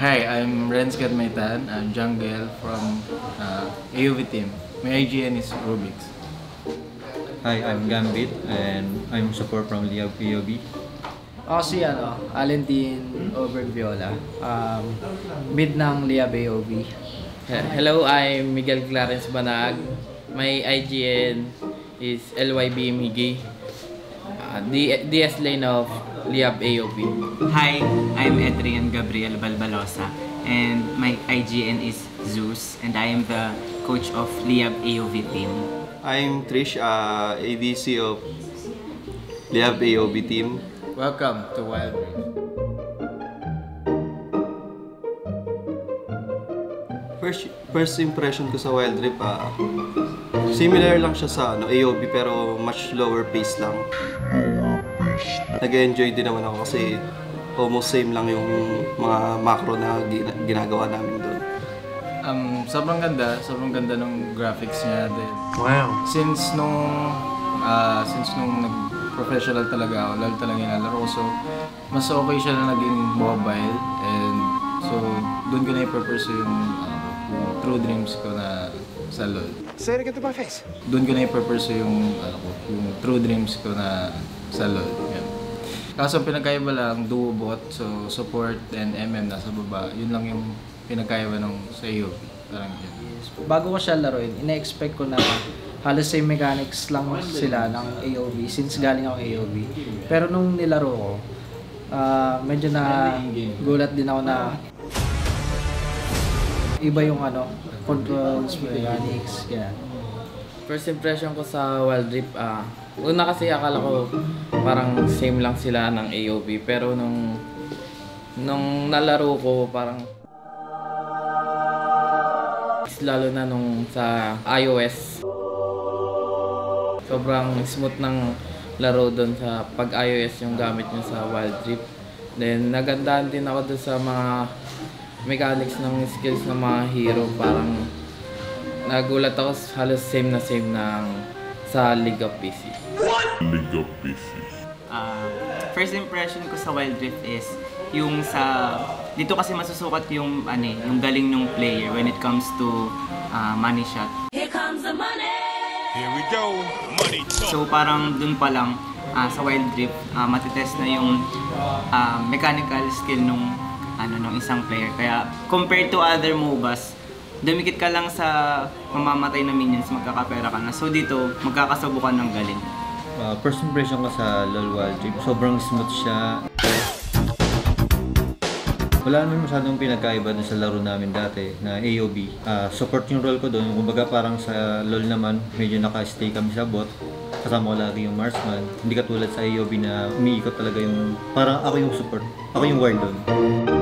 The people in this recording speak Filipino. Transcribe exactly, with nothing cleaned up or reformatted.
Hi, I'm Rens Gadmaitan. I'm Jungle from uh, A O V Team. My I G N is Rubik's. Hi, I'm Gambit and I'm support from Liyab A O B. Ako si ano, Alentin Over Viola, um, mid ng Liyab A O B. Hello, I'm Miguel Clarence Banag. My I G N is L Y B Miggy. Uh, the D S lane of Liyab A O B. Hi, I'm Adrian Gabriel Balbalosa and my I G N is Zeus and I am the coach of Liyab A O V Team. I'm Trish, uh, A V C of Liyab A O V Team. Welcome to Wild Rift. First, first impression ko sa Wild Rift, uh, similar lang siya sa ano, A O B pero much lower pace lang. Nag-enjoy din naman ako kasi almost same lang yung mga macro na ginagawa namin doon. Um, sobrang ganda, sobrang ganda ng graphics niya din. Wow! Since nung, uh, since nung nag-professional talaga ako, lalo talaga nilalaro, so mas okay siya na naging mobile and so doon ko na i-pursue yung uh, true dreams ko na sa L O D. Sorry, ganito ba face? Doon ko na i-pursue yung, uh, yung true dreams ko na sa L O D. Yeah. Kaso pinagkaiba lang duo bot, so support and M M nasa baba. Yun lang yung pinagkaiba nung sa A O B. Parang yun. Bago ko siya laruin, ina-expect ko na halos same mechanics lang sila ng A O B since galing ako A O B. Pero nung nilaro ko, uh, medyo na gulat din ako na iba yung ano, controls, mechanics, yeah. First impression ko sa Wildrip, ah, uh, una kasi akala ko parang same lang sila ng A O B pero nung nung nalaro ko parang lalo na nung sa iOS. Sobrang smooth ng laro doon sa pag-iOS yung gamit niya sa Wildrip. Then nagandahan din ako doon sa mga mechanics ng skills ng mga hero, parang nagulat ako, halos same na same ng sa League of P C. League of P C. Uh, first impression ko sa Wild Rift is yung sa dito kasi masusukat yung ano, yung galing ng player when it comes to uh, money shot. Here comes the money. Here we go. Money shot. So parang dun pa lang uh, sa Wild Rift uh, matitest na yung uh, mechanical skill nung ano nung isang player. Kaya compared to other MOBAs, dumikit ka lang sa mamamatay na minions, magkakapera ka na. So dito, magkakasubukan ng galing. Uh, first impression ko sa L O L Wildrip, sobrang smooth siya. Wala naman masyadong pinagkaiba dun sa laro namin dati na A O B. Uh, support yung role ko doon. Kumbaga parang sa L O L naman, medyo naka-stay kami sa bot. Kasama ko lagi yung marksman. Hindi katulad sa A O B na umiikot talaga yung... Parang ako yung support. Ako yung wild doon.